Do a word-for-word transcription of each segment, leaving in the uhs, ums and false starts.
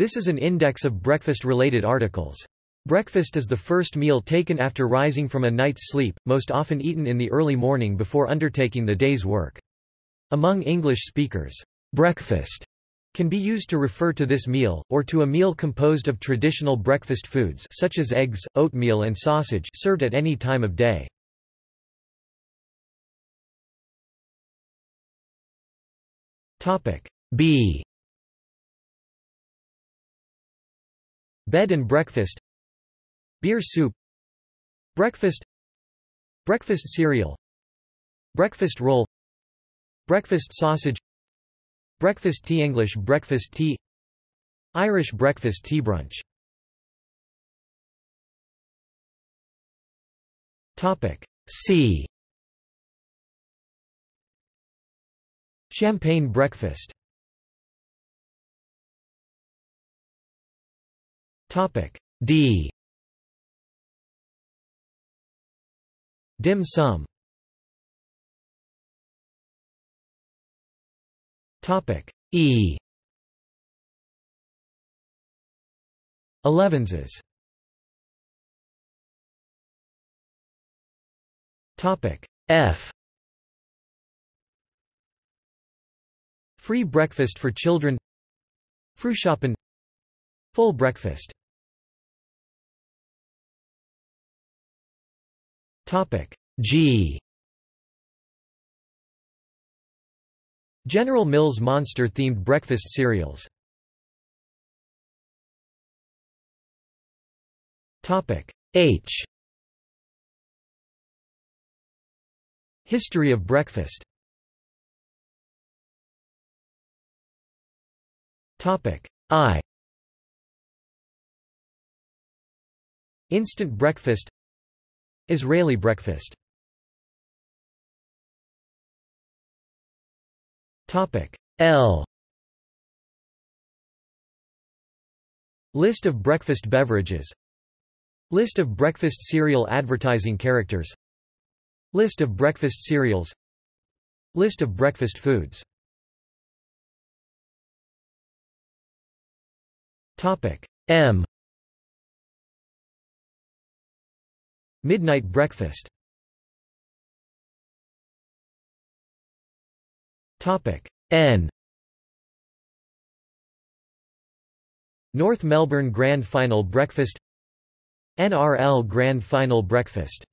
This is an index of breakfast-related articles. Breakfast is the first meal taken after rising from a night's sleep, most often eaten in the early morning before undertaking the day's work. Among English speakers, breakfast can be used to refer to this meal, or to a meal composed of traditional breakfast foods such as eggs, oatmeal and sausage served at any time of day. B. Bed and breakfast. Beer soup. Breakfast. Breakfast cereal. Breakfast roll. Breakfast sausage. Breakfast tea. English breakfast tea. Irish breakfast tea. Brunch. Topic C. Champagne breakfast. Topic D. Dim sum. Topic E. Elevenses. Topic F. Free breakfast for children. Frühschoppen. Full breakfast. Topic G. General Mills Monster-themed breakfast cereals. Topic H. History of breakfast. Topic I. Instant breakfast. Israeli breakfast. Topic L. List of breakfast beverages. List of breakfast cereal advertising characters. List of breakfast cereals. List of breakfast foods. Topic M. Midnight breakfast. Topic N. North Melbourne Grand Final breakfast. N R L Grand Final breakfast.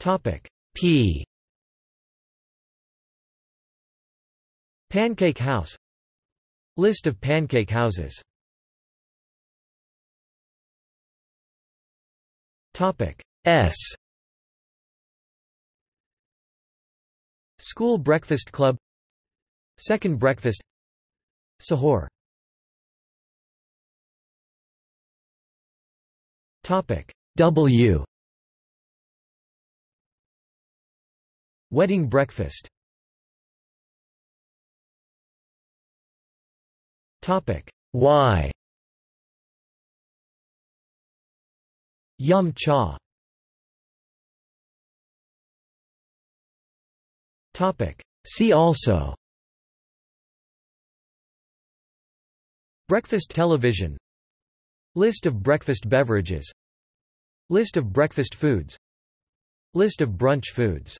Topic P. Pancake house. List of pancake houses. Topic S. School breakfast club. Second breakfast. Sahur. Topic W. Wedding breakfast. Topic Y. Yum cha. Topic See also. Breakfast television. List of breakfast beverages. List of breakfast foods. List of brunch foods.